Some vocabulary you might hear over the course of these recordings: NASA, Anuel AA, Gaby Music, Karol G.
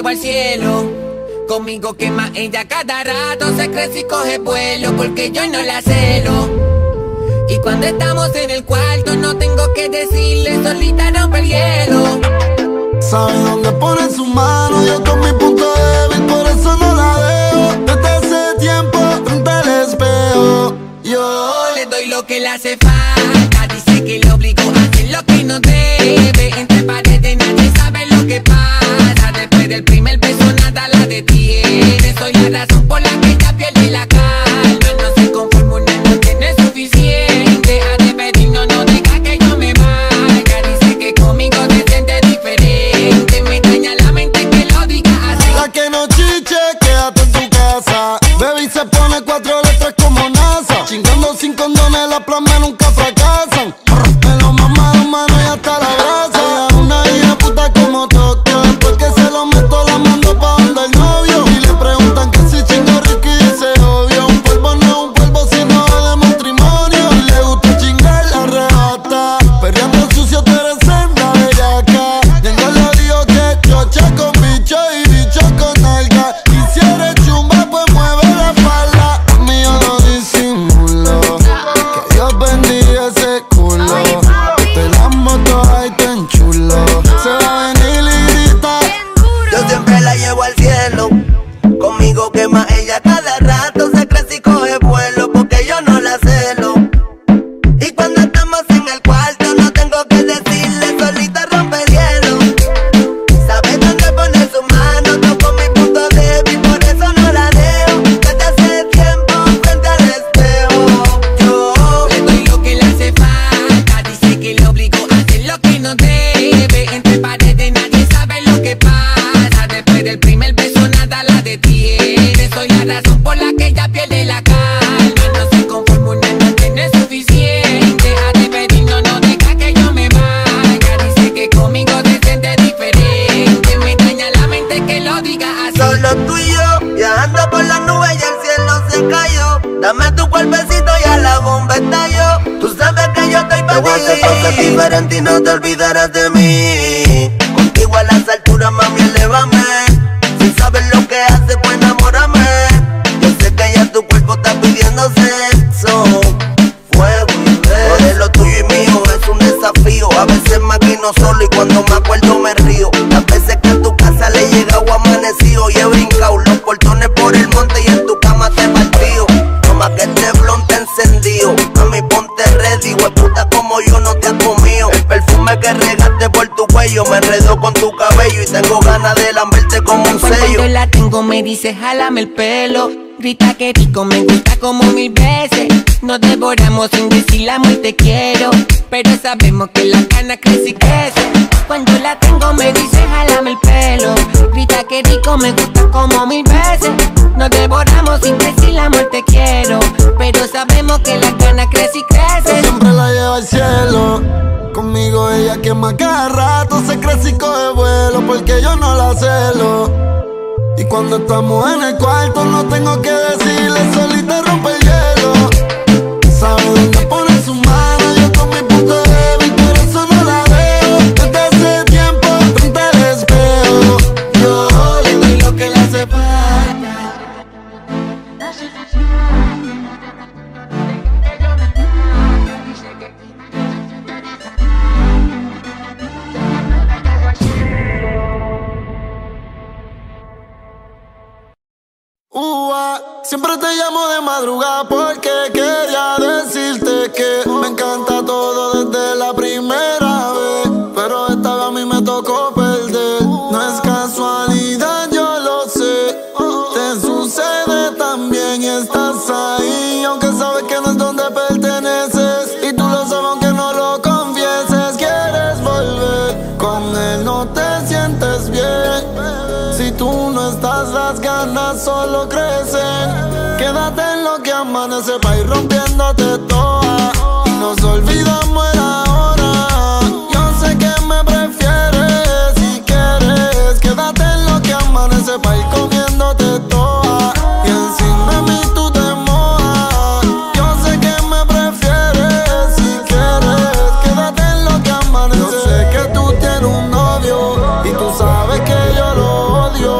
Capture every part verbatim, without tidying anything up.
llevo al cielo. Conmigo quema ella cada rato, se crece y coge vuelo, porque yo no la celo. Y cuando estamos en el cuarto no tengo que decirle, solita rompe el hielo. Sabe dónde pone su mano, yo con mi punto débil, por eso no la dejo. Desde hace tiempo frente al espejo yo le doy lo que le hace falta. Dice que le obligó a hacer lo que no debe. Entre paredes nadie sabe lo que pasa. Después del primer beso nada la detiene. Soy la razón por la que ella pierde la calma. No se conforma, una noche no es suficiente. A despedirnos no deja que yo me vaya. Dice que conmigo se siente diferente. Me daña la mente que lo diga así. La que no chiche, quédate en tu casa. Baby se pone cuatro letras como NASA. Chingando sin condones, las plasmas nunca fracasan. Me lo mama de mano y hasta la grasa. Una hija puta como Tokio. Después que se lo meto, la mando pa' donde el novio. Y le preguntan que si chingo rico y dice obvio. Un polvo no es un polvo sino de matrimonio. Le gusta chingar, la arrebata. Perreando sucio, tú eres senda bellaca. Tengo lo digo que chocha con bicho y bicho con alga. Y si eres chumba, pues mueve la falda. Mío no disimulo. Que Dios bendiga ese culo. Te las motos ahí tan chulo. Se va a venir y grita. Yo siempre la llevo al cielo. Conmigo quema ella cada rato. Se crece y coge vuelo porque yo no la celo. Y cuando estamos en el cuarto no tengo que decirle, solita rompe el hielo. Sabe dónde pone su mano, toco mi punto débil, por eso no la dejo. Desde hace tiempo frente al espejo yo le doy lo que le hace falta. Dice que le obligó a hacer lo que no debe. Entre paredes nadie sabe lo que pasa. Después del primer beso nada la detiene. Soy la razón por la que ella pierde la calma. No se conforma, una noche no es suficiente. A despedirnos no deja que yo me vaya. Dice que conmigo se siente diferente. Me daña la mente que lo diga así. Solo tú y yo, viajando por las nubes y el cielo se cayó. Dame tu cuerpecito y a la bomba estalló. Tú sabes que yo estoy pa' ti. Te voy a hacer cosas diferentes y no te olvidarás de mí. Contigo a las alturas, mami, elévame. Si sabes lo que haces, pues enamórame. Yo sé que ya tu cuerpo está pidiendo sexo, fuego y beso. Lo de lo tuyo y mío es un desafío. A veces me maquino solo y cuando me acuerdo me río. Las veces que a tu casa le he llegado amanecido y he brincado los portones por el monte y en tu cama te partido. Toma que este blon te encendido. Mami, ponte ready, hueputa, como yo no te has comido. El perfume que regaste por tu cuello me enredó con tu cabello y tengo ganas de lamberte como un sello. Cuando la tengo me dice jálame el pelo. Grita que rico, me gusta como mil veces. Nos devoramos sin decir amor te quiero. Pero sabemos que la cana crece y crece. Cuando la tengo me dice jálame el pelo. Grita que rico, me gusta como mil veces. Nos devoramos sin decir amor te quiero. Pero sabemos que la cana crece y crece. Yo siempre la llevo al cielo. Conmigo ella quema cada rato. Se crece y coge vuelo porque yo no la celo. Y cuando estamos en el cuarto no tengo que decirle, solita rompe el hielo. Sabe dónde pone su mano, yo con mi punto débil, por eso no la veo. Desde hace tiempo frente al espejo yo le doy lo que le hace falta. Siempre te llamo de madrugada porque quería decirte que me encanta todo desde la primera vez, pero esta vez a mí me tocó perder. No es casualidad, yo lo sé. Te sucede también y estás ahí, aunque sabes que no es donde perteneces. Y tú lo sabes aunque no lo confieses. Quieres volver, con él no te sientes bien. Si tú no estás, las ganas solo crecen. Quédate en lo que amanece pa' ir rompiéndote toda. Y nos olvidamos el ahora. Yo sé que me prefieres si quieres. Quédate en lo que amanece pa' ir comiéndote toda. Y encima de mí tú te mojas. Yo sé que me prefieres si quieres. Quédate en lo que amanece. Yo sé que tú tienes un novio y tú sabes que yo lo odio.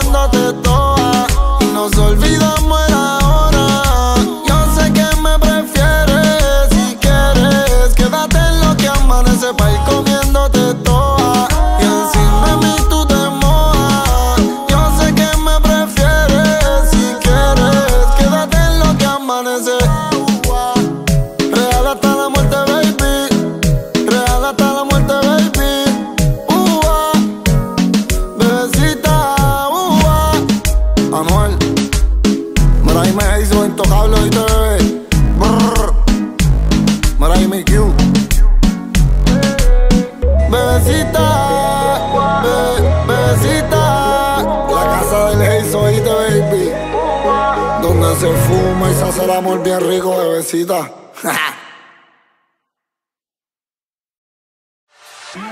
bebiéndote toda y nos olvidamos el ahora. Yo sé que me prefieres, si quieres quédate en lo que amanece pa' ir comiéndote toda y encima de mí tú te mojas. Yo sé que me prefieres, si quieres quédate en lo que amanece. Real hasta la muerte, baby. Real hasta la muerte, baby. Anuel, Mariah me hizo intocable hoy te ve. Mariah me Q. Bebecita, bebe, bebecita, la casa del Heizo hoy te baby, donde se fuma y se hace el amor bien rico, bebecita.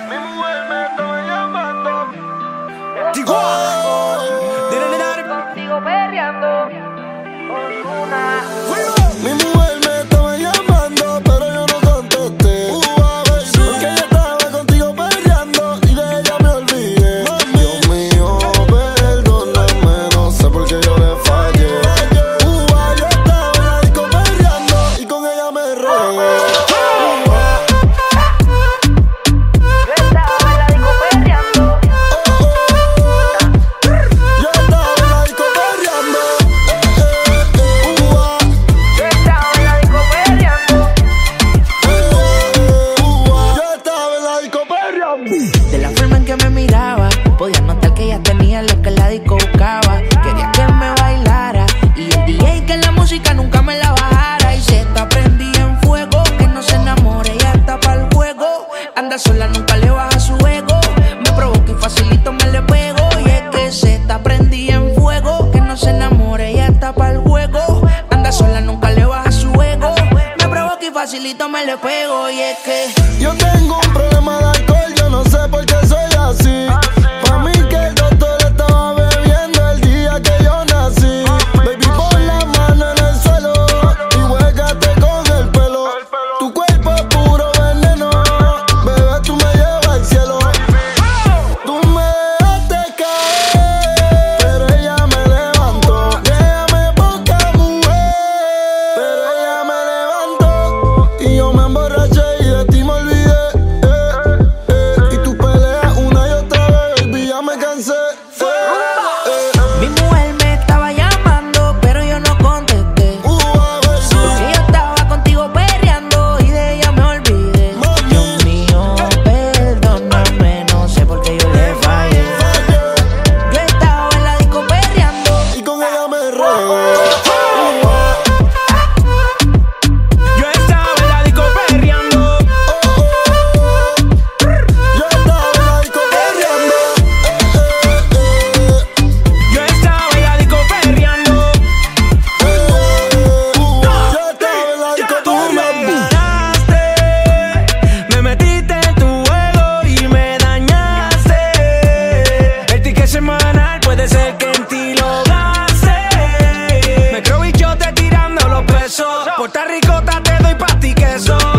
Mi mujer me está llamando. Digo. Mi mujer me estaba llamando, pero yo no contesté. Porque yo estaba contigo peleando y de ella me olvidé. Dios mío, perdóname, no sé por qué yo le fallé. Uva, yo estaba en la disco peleando y con ella me regué. Yo estaba en la disco peleando. Yo estaba en la disco peleando. De la forma en que me miraba, podía notar que ella tenía lo que la disco buscaba. Quería que me bailara y el D J que la música nunca me la bajara. Y se está prendida en fuego, que no se enamore, ella está pa'l juego. Anda sola, nunca le baja su ego. Me provoca y facilito me le pego. Y es que se está prendida en fuego, que no se enamore, ella está pa'l juego. Anda sola, nunca le baja su ego. Me provoca y facilito me le pego. Y es que yo tengo un problema de alcohol. No sé por qué soy así. Pa' mí que el doctor estaba bebiendo el día que yo nací. Baby, pon la mano en el suelo y juégate con el pelo. Tu cuerpo es puro veneno, bebé, tú me llevas al cielo. Tú me dejaste caer, pero ella me levantó. Déjame poca mujer, pero ella me levantó. Y yo me emborraché y de ti me olvidé.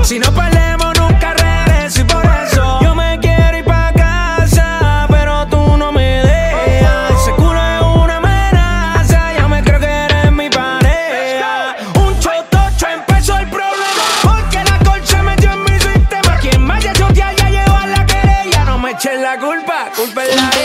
Si no peleemos nunca regreso y por eso yo me quiero ir pa' casa, pero tú no me dejas. Ese culo es una amenaza, ya me creo que eres mi pareja. Un chotocho empezó el problema, porque la alcohol se metió en mi sistema. Quien vaya a chotear ya llevó a la querella. No me echen la culpa, culpa es la vida.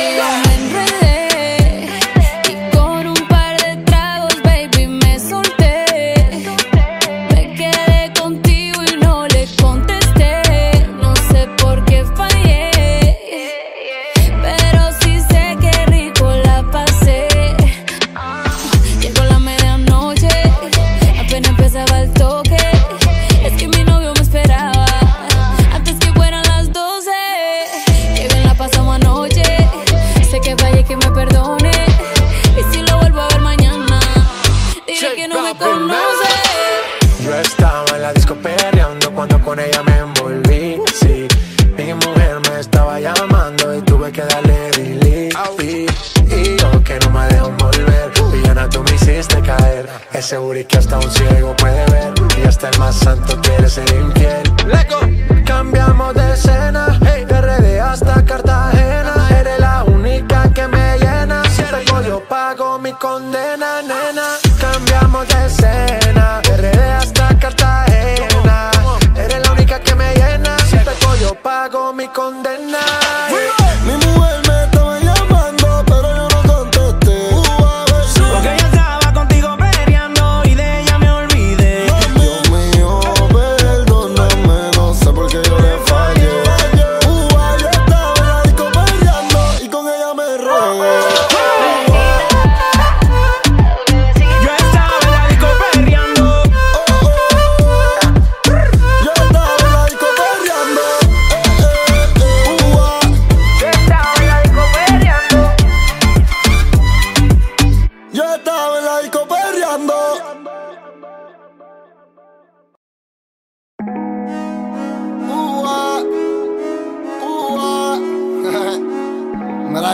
Seguro que hasta un ciego puede ver y hasta el más santo quiere ser infiel. Leco, cambiamos de escena, hey. De R D hasta Cartagena, eres la única que me llena. Si te Yo pago mi condena, nena. Cambiamos de escena, R D hasta Cartagena. Eres la única que me llena. Si te cojo, yo pago mi condena.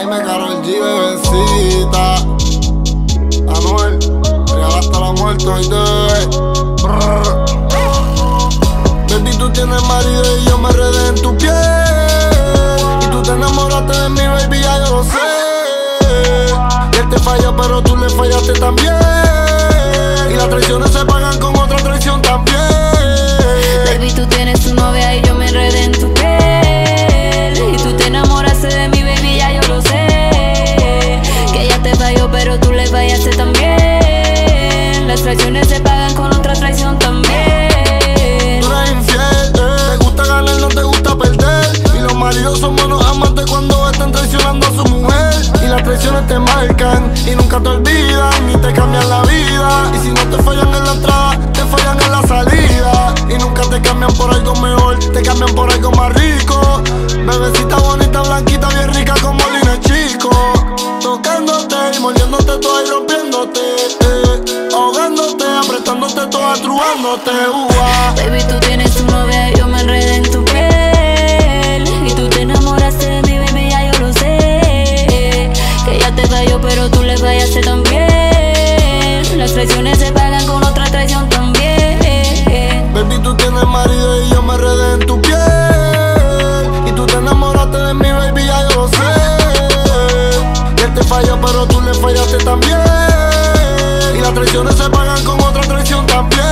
Dime Karol G, bebecita. Anuel, real hasta la muerte, hoy te bebé. Baby, tú tienes marido y yo me redé en tu piel. Y tú te enamoraste de mi baby, ya yo lo sé. Y él te falla, pero tú le fallaste también. Y las traiciones se pagan con otra traición también. Baby, tú tienes tu novia y yo me enredé en tu piel. Y tú te enamoraste de mi baby, pero tú le fallaste también. Las traiciones se pagan con otra traición también. Tú eres infiel, eh. Te gusta ganar, no te gusta perder. Y los maridos son buenos amantes cuando están traicionando a su mujer. Y las traiciones te marcan y nunca te olvidan, ni te cambian la vida. Y si no te fallan en la entrada, te fallan en la salida. Y nunca te cambian por algo mejor, te cambian por algo más rico. Bebecita bonita, blanquita, bien rica como Lina Chico. Tocándote y mordiéndote toda y rompiéndote, eh, ahogándote, apretándote toda, truándote, uva. Baby, tú tienes tu novia y yo me enredé en tu piel. Y tú te enamoraste de mi baby, ya yo lo sé. Que ella te falló, pero tú le fallaste también. Las traiciones se pagan con otra traición también. Baby, tú tienes marido y yo me enredé en tu piel. Y tú te enamoraste de mi baby, ya yo lo sé. Te falla, pero tú le fallaste también. Y las traiciones se pagan con otra traición también.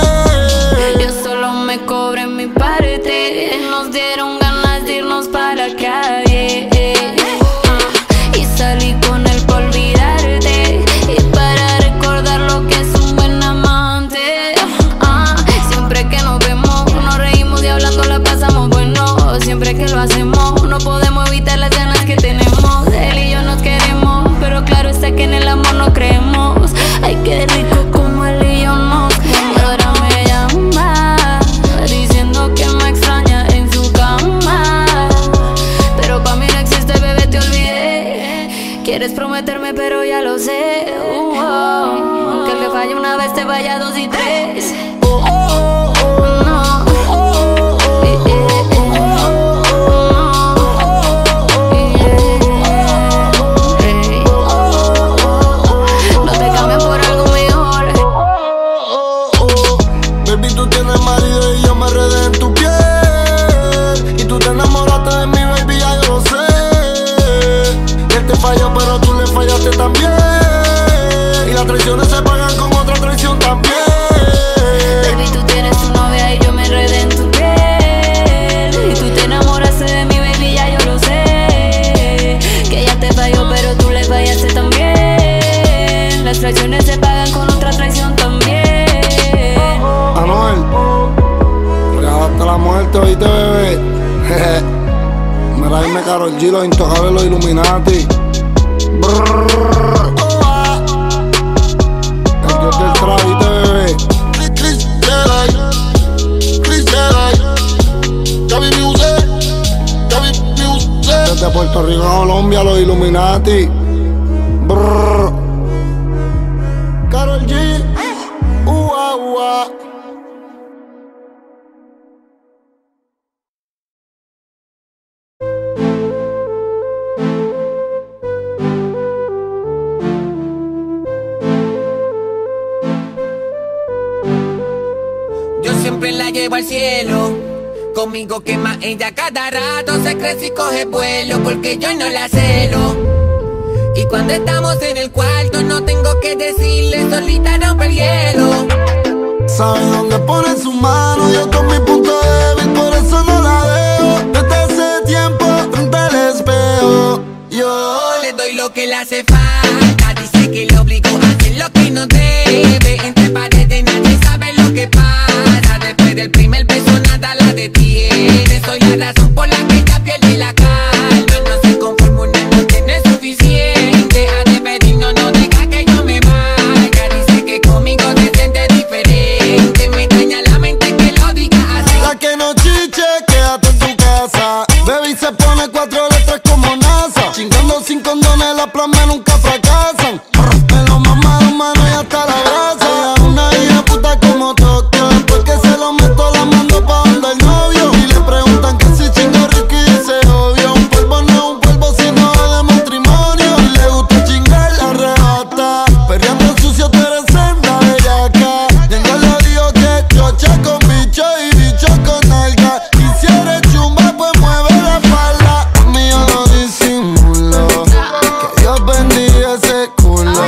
Yo solo me cobré mi parte. Nos dieron ganas de irnos para la calle. uh, Y salí con él por olvidarte y para recordar lo que es un buen amante. uh, Siempre que nos vemos nos reímos y hablando la pasamos bueno. Siempre que lo hacemos no podemos evitar las ganas que tenemos. Él y yo nos queremos, pero claro está que en el amor no creemos. Ay, qué rico como él y yo nos queremos. Ahora me llama diciendo que me extraña en su cama, pero pa' mí no existe, bebé, te olvidé. Quieres prometerme, pero ya lo sé. uh -oh. Aunque le falle una vez, te vaya dos y tres. oh, oh, oh, oh. No. oh, oh, oh. Eh, eh. También, y las traiciones se pagan con otra traición también. Baby, tú tienes tu novia y yo me enredé en tu piel. Y tú te enamoraste de mi baby, ya yo lo sé. Que ella te falló, pero tú le fallaste también. Las traiciones se pagan con otra traición también. Anuel, real hasta la muerte, oíste, bebé. Me la dime Karol G, los intocables, los Illuminati. Brrrr, oh, ah. El dios del trajito, bebé. Chris Jedi, Chris Jedi, Gaby Music, Gaby Music. Desde Puerto Rico a Colombia, los Illuminati. Brrrr. Karol G, uah, uah. Llevo al cielo, conmigo quema ella cada rato. Se crece y coge vuelo porque yo no la celo. Y cuando estamos en el cuarto no tengo que decirle, solita rompe el hielo. Sabe dónde pone su mano, yo con mi punto débil, por eso no la veo. Desde hace tiempo frente al espejo, yo le doy lo que le hace falta. Dice que lo obligó a hacer lo que no debe. Entre paredes nadie sabe lo que pasa. Después del primer beso nada la detiene. Soy la razón por la que ella pierde la calma. No se conforma, una noche no es suficiente. A despedirnos no deja que yo me vaya. Dice que conmigo se siente diferente. Me daña la mente que lo diga así. La que no chiche, quédate en tu casa. Baby se pone cuatro letras como NASA. Chingando sin condones, la plasma nunca fracasan. Me lo mamaron, mano, y hasta la grasa. Ella una hija puta como Tokio. Después que se lo meto, la mando pa' donde el novio. Y le preguntan que si chingo rico y dice obvio. Un polvo no es un polvo, sino de matrimonio. Y le gusta chingar la rata. Perreando sucio, tú eres senda bellaca. Nunca le digo que chocha con bicho y bicho con nalga. Y si eres chumba, pues mueve la espalda. Mío no disimulo. Que Dios bendiga ese culo.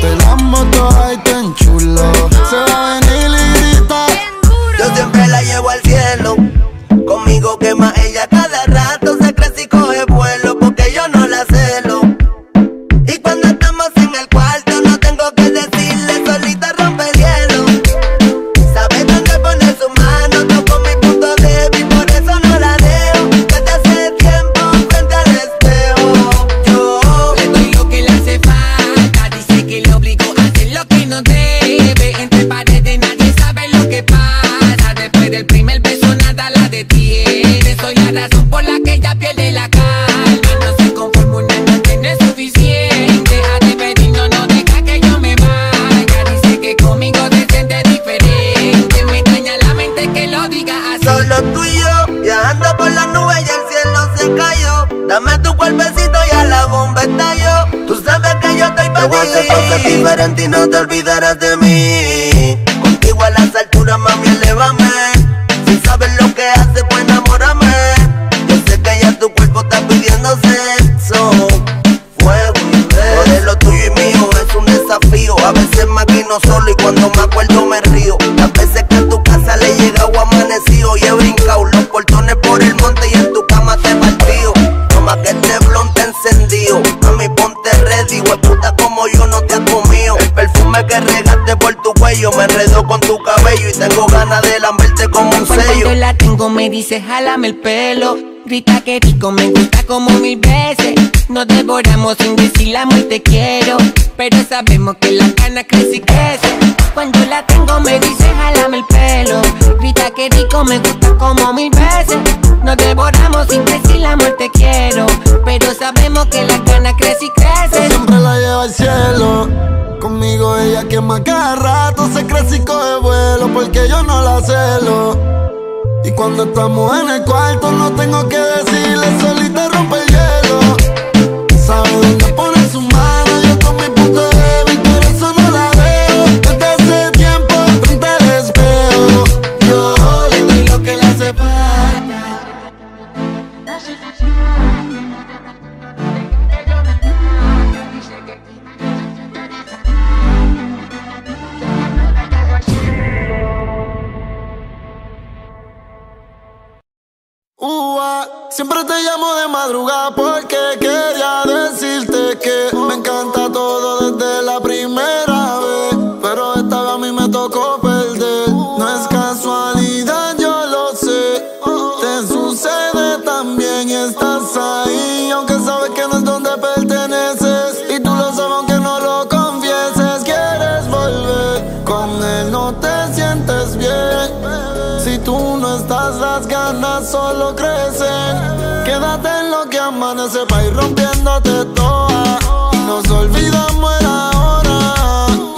Te las moto y te enchulo. Se va a venir y grita. Yo siempre la llevo al cielo. Conmigo quema ella cada rato. Se crece y coge vuelo porque yo no la celo. Y cuando estamos en el cuarto no tengo que decirle, solita rompe el hielo. Sabe dónde pone su mano, toco mi punto débil, por eso no la dejo. Desde hace tiempo frente al espejo, yo le doy lo que le hace falta. Dice que le obligó a hacer lo que no debe. Entre paredes nadie sabe lo que pasa. Después del primer beso nada la detiene. Soy la razón por la que ella pierde la calma. No se conforma, una noche no es suficiente. A despedirnos no deja que yo me vaya. Dice que conmigo se siente diferente. Me daña la mente que lo diga así. Solo tú y yo, viajando por las nubes y el cielo se cayó. Dame tu cuerpecito y a la bomba estalló. Tú sabes que yo estoy pa' ti. Te voy a hacer cosas diferentes y no te olvidarás de mí. Contigo a las alturas, mami, elévame. Si sabes lo que haces, pues enamórame. Yo sé que ya tu cuerpo está pidiendo sexo, fuego y beso. Todo lo tuyo y mío es un desafío. A veces me maquino solo y cuando me acuerdo me río. Las veces que a tu casa le he llegado amanecido y he brincado los portones por el monte y en tu cama te partido. No más que este blon te encendido. Mami, ponte ready, hueputa como yo no te has comido. El perfume que regaste por tu cuello me enredó con tu cabello y tengo ganas de lamberte como un sello. Cuando la tengo me dice jálame el pelo. Grita que rico, me gusta como mil veces. Nos devoramos sin decir la muerte quiero. Pero sabemos que la cana crece y crece. Cuando la tengo me dice jálame el pelo. Grita que rico, me gusta como mil veces. Nos devoramos sin decir la muerte quiero. Pero sabemos que la cana crece y crece. Yo siempre la llevo al cielo. Conmigo ella quema cada rato. Se crece y coge vuelo porque yo no la celo. Y cuando estamos en el cuarto no tengo que decirle, solita rompe el hielo. Sabe dónde pone su mano, yo con mi punto débil, por eso no la veo. Desde hace tiempo frente al espejo, yo le doy lo que le hace falta. Siempre te llamo de madrugada porque quería decirte que me encanta todo desde la primera vez, pero esta vez a mí me tocó perder. No es casualidad, yo lo sé. Te sucede también, estás ahí, aunque sabes que no es donde perteneces. Y tú lo sabes aunque no lo confieses. Quieres volver, con él no te sientes bien. Si tú no estás, las ganas solo crecen. Quédate en lo que amanece pa' ir rompiéndote toa. Nos olvidamos el ahora.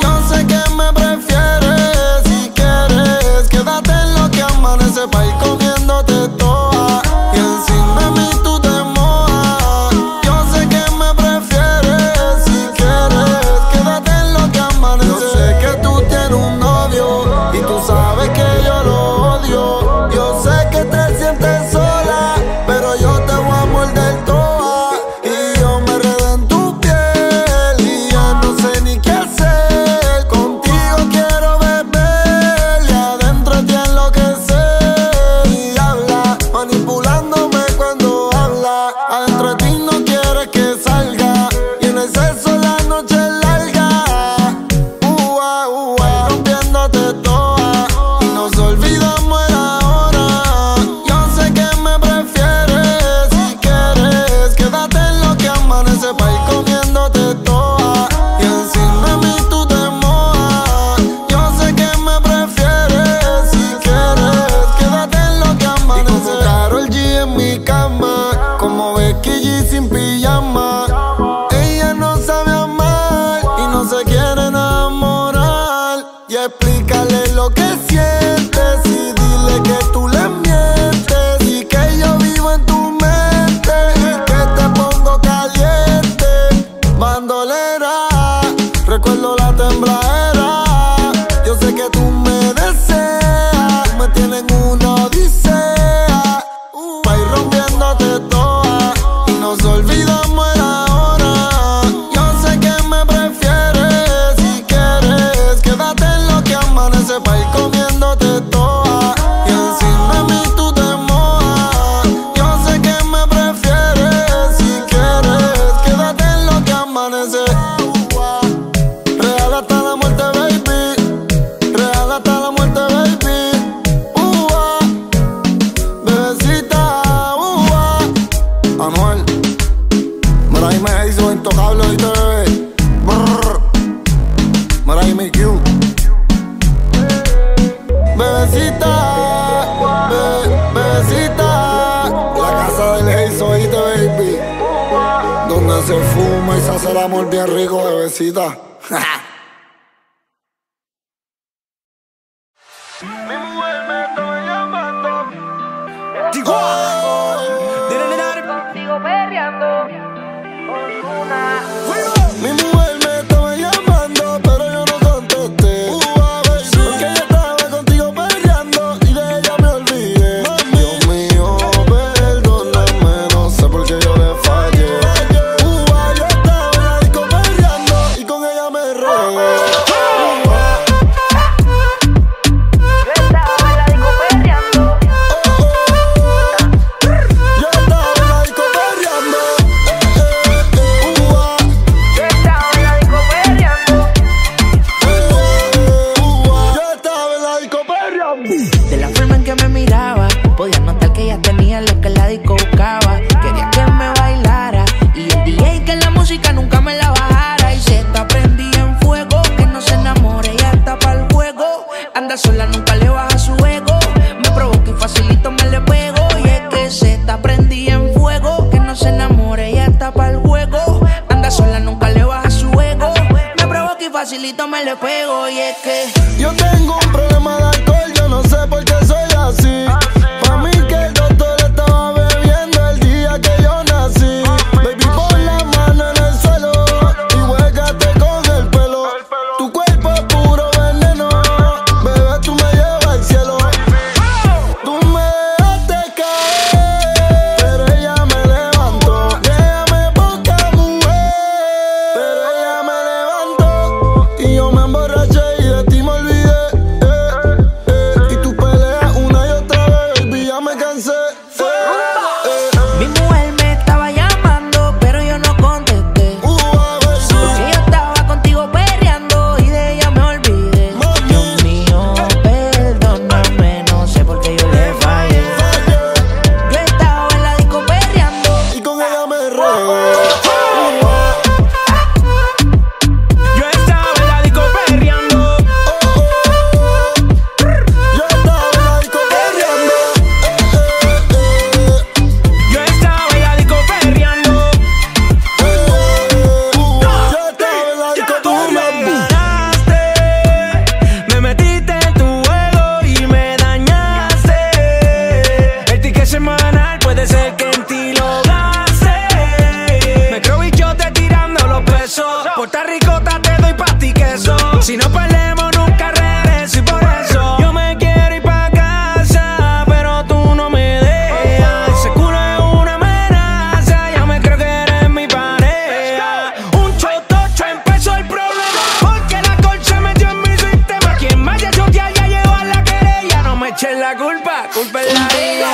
Yo sé que me prefieres si quieres. Quédate en lo que amanece pa' ir comiéndote toa. Y encima de mí tú te mojas. Yo sé que me prefieres si quieres. Quédate en lo que amanece. Yo sé que tú tienes un novio y tú sabes que yo lo odio. Yo sé que te sientes sola, pero yo te voy a morder toa. Y yo me se quiere enamorar, y explícale lo que sientes y dile que tú le mientes y que yo vivo en tu mente y que te pongo caliente. Bandolera, recuerdo la tembladera. Yo sé que tú me deseas, tú me tienes una odisea. Va ir rompiéndote toda y nos olvidamos el ahora. Yo sé que me prefieres, si quieres quédate en lo que amanece. Va ir comiéndote toda y encima a mí tú te mojas. Yo sé que me prefieres, si quieres quédate en lo que amanece. Real hasta la muerte, baby. Real hasta la muerte, baby. Uh -huh. Bebecita, uh -huh. Anuel, Maray me hizo intocable y te bebé. Maray me Q. Bebecita, bebé, bebecita. La casa del Heizo y te baby. Donde se fuma y se hace el amor bien rico, bebecita. Mi mujer me está llamando. Digo, contigo perreando. Mi mujer me estaba llamando, pero yo no contesté. Porque yo estaba contigo perreando y de ella me olvidé. Dios mío, perdóname, no sé por qué yo le fallé. Uva, yo estaba en la disco perreando y con ella me regué. Sola nunca le baja su ego. Me provoca y facilito me le pego. Y es que se está prendida en fuego. Que no se enamore, ella está pa'l juego. Anda sola, nunca le baja su ego. Me provoca y facilito me le pego. Y es que yo tengo un problema de alcohol. Yo no sé por qué soy así. Pa' mí que el doctor estaba bebiendo el día que yo nací. Baby, pon la mano en el suelo y juégate con el pelo. Tu cuerpo es puro veneno. Tú me llevas al cielo. Tú me dejaste caer, pero ella me levantó. Déjame poca mujer, pero ella me levantó. Y yo me emborraché y de ti me olvidé. eh, eh. Y tú peleas una y otra vez, baby, ya me cansé. eh, eh. Mi mujer me estaba llamando, pero yo no contesté. uh, Porque yo estaba contigo perreando y de ella me olvidé. Mami, si no peleemos nunca regreso y por eso yo me quiero ir pa' casa, pero tú no me dejas. Se cura es una amenaza, ya me creo que eres mi pareja. Un chotocho empezó el problema, porque la alcohol se metió en mi sistema. Quien vaya yo te haya llevado la querella, no me eches la culpa, culpa es la vida.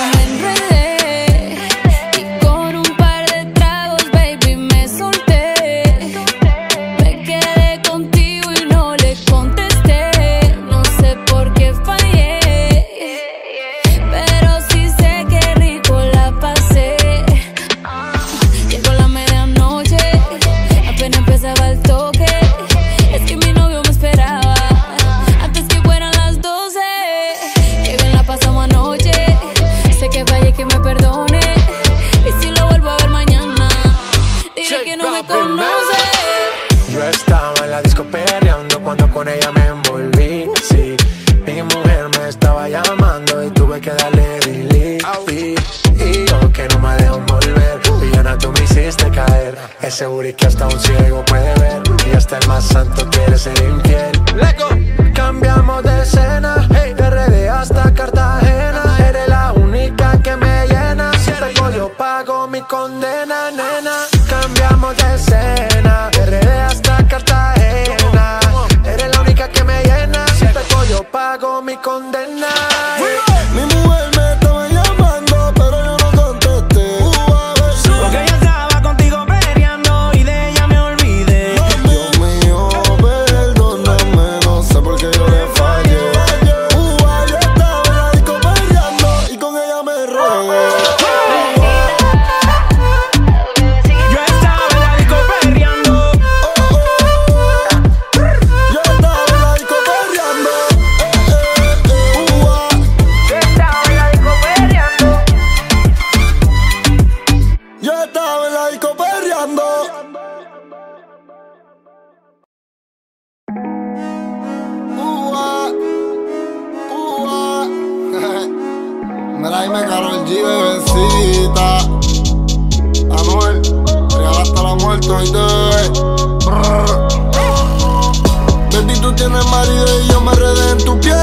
Pasamos anoche. disco perreando cuando con ella me envolví. Sí, mi mujer me estaba llamando y tuve que darle delete. Y, y yo que no me dejo volver, villana tú me hiciste caer. Ese booty que hasta un ciego puede ver, y hasta el más santo quiere ser infiel. Leco. Cambiamos de escena, hey. De R D hasta Cartagena. Eres la única que me llena, si te hago yo pago mi condena, nena. Cambiamos de escena, de R D hasta Cartagena. Eres la única que me llena, si te hago yo pago mi condena. Mi mujer me estaba llamando, pero yo no contesté. Porque yo estaba contigo peleando y de ella me olvidé. Dios mío, perdóname, no sé por qué yo le fallé. Yo estaba en la disco peleando y con ella me regué. Yo estaba en la disco peleando. Yo estaba en la disco peleando. Yo estaba en la disco peleando. Yo estaba en la disco peleando. Ua, ua. Mira, dime Karol G, bebecita. Anuel, regala hasta la muerte hoy te bebé. Brr. Baby, tú tienes marido y yo me enredé en tu piel.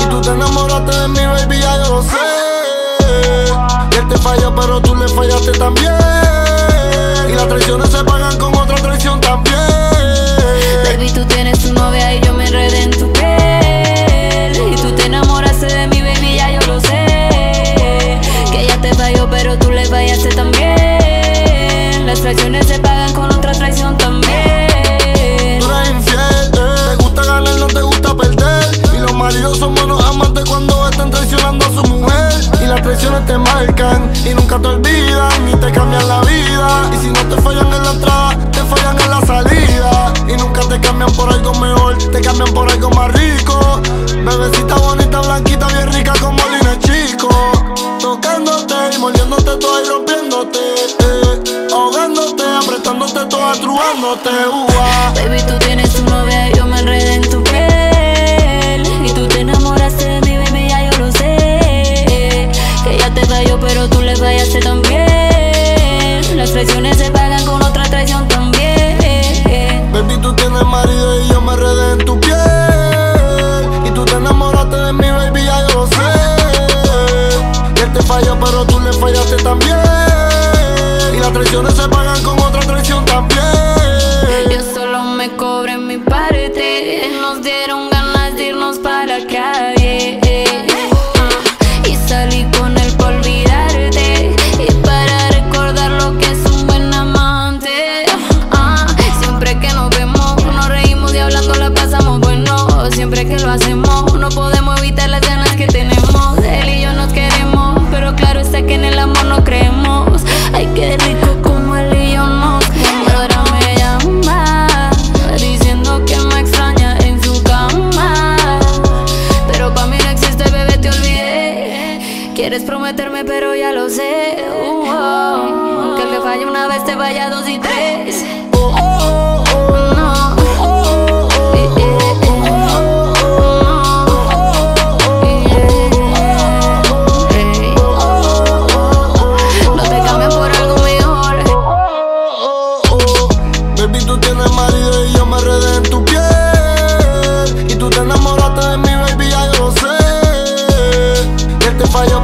Y tú te enamoraste de mi baby, ya yo lo sé. Y él te falló, pero tú le fallaste también. Y las traiciones se pagan con otra traición también. Baby, tú tienes tu novia y yo me enredé en tu piel. Y tú te enamoraste de mi baby, ya yo lo sé. Que ella te falló, pero tú le fallaste también. Las traiciones se pagan con otra traición también. Tú eres infiel, eh. Te gusta ganar, no te gusta perder. Y los maridos son buenos amantes cuando están traicionando a su mujer. Y las traiciones te marcan y nunca te olvidan, ni te cambian la vida. Y si no te fallan en la entrada, te fallan en la salida. Y nunca te cambian por algo mejor, te cambian por algo más rico. Bebecita bonita, blanquita, bien rica como Lina Chico. Tocándote y mordiéndote toda y rompiéndote, eh. Ahogándote, apretándote toda, truándote, uva. Baby, tú tienes tu novia y yo me enredé en tu piel. Y tú te enamoraste de mi baby, ya yo lo sé. Que ella te falló, pero tú le fallaste también. Las traiciones se pagan con otra traición también. Baby, tú tienes marido y yo me enredé en tu piel. Y tú te enamoraste de mi baby, ya yo lo sé. Y él te falló, pero tú le fallaste también. Y las traiciones se pagan con otra traición también. Yo solo me cobré mi parte. Nos dieron ganas de irnos para la calle. uh, Y salí con él por olvidarte. Y para recordar lo que es un buen amante. Siempre que lo hacemos, no podemos evitar las ganas que tenemos. Él y yo nos queremos, pero claro está que en el amor no creemos. Ay, qué rico como él y yo nos queremos. Ahora me llama, diciendo que me extraña en su cama. Pero pa' mí no existe, bebé, te olvidé. Quieres prometerme, pero ya lo sé. uh -oh. Aunque me falle una vez, te vaya dos y tres. oh, oh, oh, no.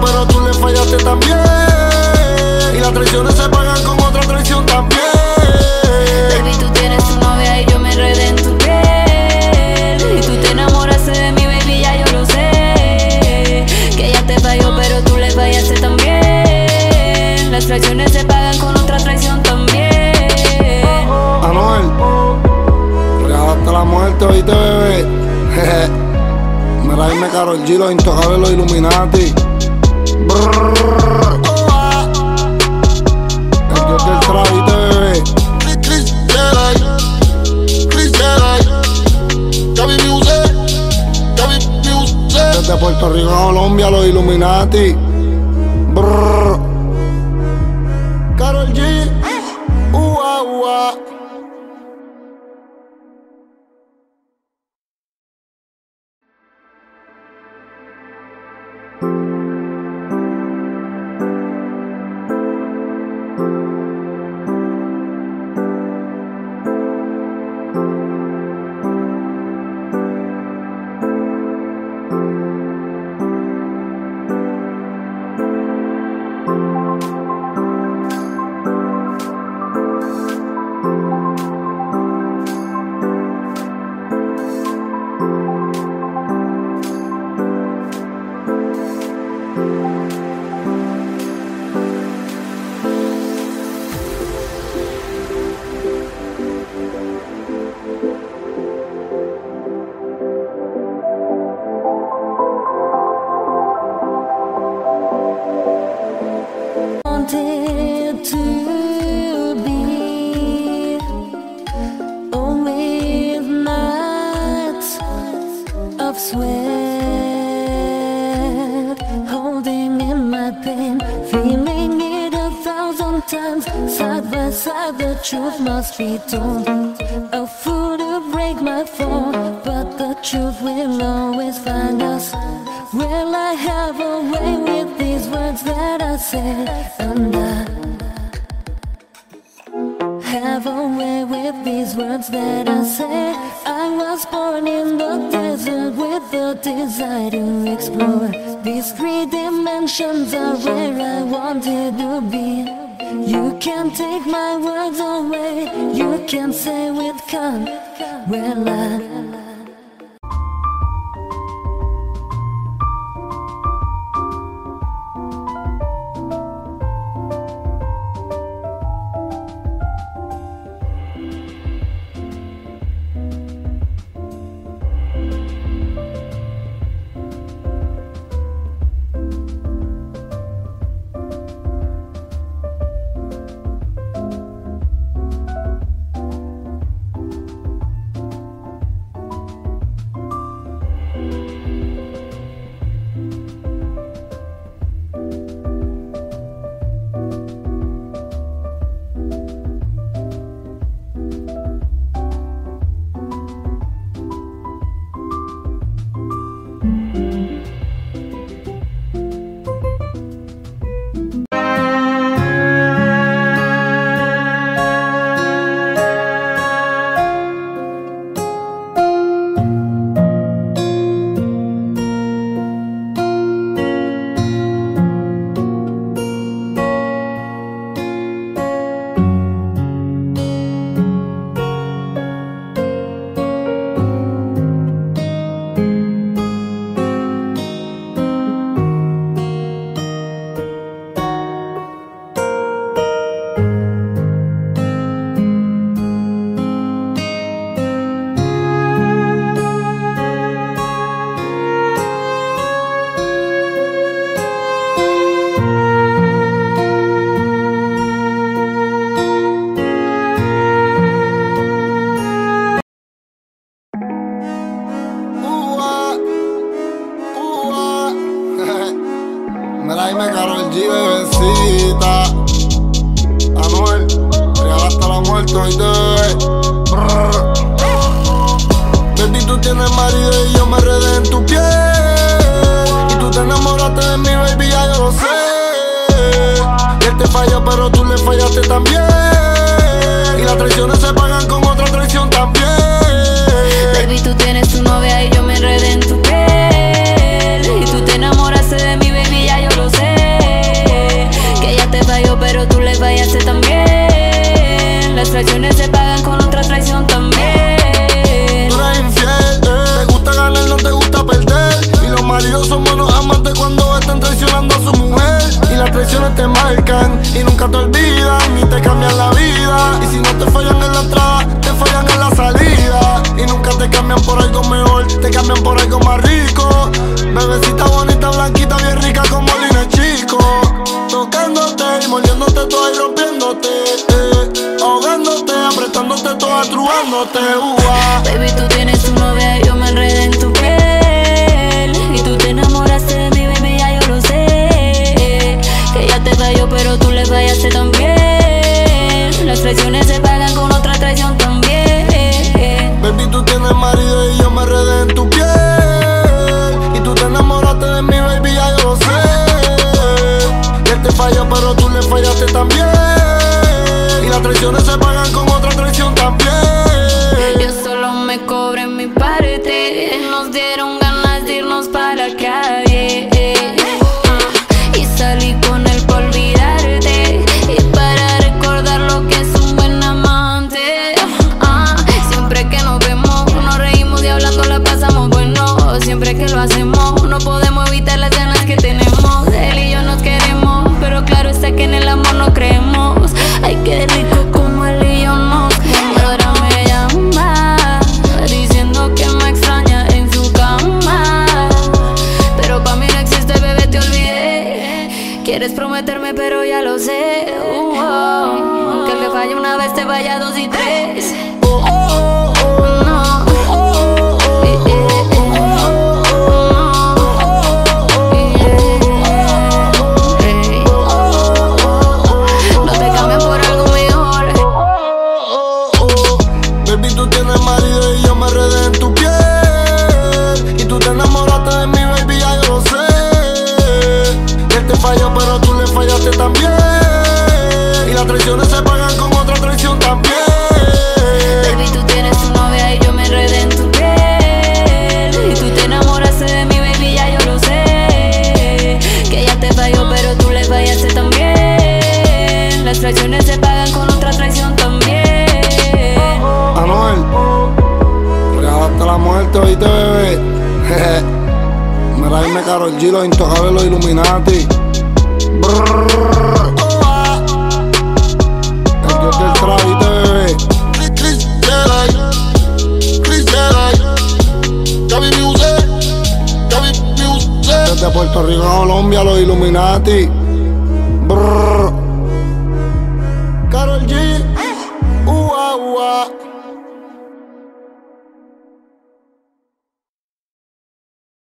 Pero tú le fallaste también. Y las traiciones se pagan con otra traición también. Baby, tú tienes tu novia y yo me enredé en tu piel. Y tú te enamoraste de mi baby, ya yo lo sé. Que ella te falló, pero tú le fallaste también. Las traiciones se pagan con otra traición también. Anuel, regala hasta la muerte, oíste, bebé. Mira, dime Karol G, los intocables, los Illuminati. Brrrr, oh, ah. El dios del trabito, bebé. Chris Jedi, Chris Jedi, Gaby Music, Gaby Music. Desde Puerto Rico a Colombia, los Illuminati. Brrrr. Karol G, ua, ua. swear, holding in my pain, feeling it a thousand times. Side by side, the truth must be told. A fool to break my fall, but the truth will always find us. Will I have a way with these words that I said? And I have a way with these words that I said. I was born in the desert with the desire to explore. These three dimensions are where I wanted to be. You can't take my words away, you can't say with calm. Well, I dime, Karol G, bebecita. Anuel, real hasta la muerte hoy te bebé. Baby, tú tienes marido y yo me redé en tu piel. Y tú te enamoraste de mi baby, ya yo lo sé. Él te falla, pero tú le fallaste también. Y las traiciones se pagan con otra traición también. Baby, tú tienes tu novia y yo me enredé en tu piel. Y tú te enamoraste de mi baby, pero tú le fallaste también. Las traiciones se pagan con otra traición también. Tú eres infiel, eh. Te gusta ganar, no te gusta perder. Y los maridos son buenos amantes cuando están traicionando a su mujer. Y las traiciones te marcan y nunca te olvidan, ni te cambian la vida. Y si no te fallan en la entrada, te fallan en la salida. Y nunca te cambian por algo mejor, te cambian por algo más rico. Bebecita bonita, blanquita, bien rica como Lina Chico. Tocándote y mordiéndote toda y rompiéndote, eh, ahogándote, apretándote toda, truándote, uva. Baby, tú tienes tu novia y yo me enredé en tu piel. Y tú te enamoraste de mi baby, ya yo lo sé. Que ella te falló, pero tú le fallaste también. Las traiciones se pagan con otra traición también. Baby, tú tienes marido y yo me enredé en tu piel. Y tú te enamoraste de mi baby, ya yo lo sé. Te falla, pero tú le fallaste también. Y las traiciones se pagan con otra traición también. Yo solo me cobré mi parte. Nos dieron ganas de irnos para la calle. uh, Y salí con él por olvidarte y para recordar lo que es un buen amante. uh, Siempre que nos vemos nos reímos y hablando la pasamos bueno. Siempre que lo hacemos no podemos evitar las ganas que tenemos. Él y yo nos queremos, pero claro está que en el amor no creemos. Ay, qué rico como el traiciones se pagan con otra traición también. Baby, tú tienes tu novia y yo me enredé en tu piel. Y tú te enamoraste de mi baby, ya yo lo sé. Que ella te falló, pero tú le fallaste también. Las traiciones se pagan con otra traición también. Anuel, regalaste la muerte, oíste, bebé. Mira, dime Karol G, los intocables, los Illuminati. Brrrr. Gaby Music, Gaby Music. Desde Puerto Rico a Colombia, los Illuminati.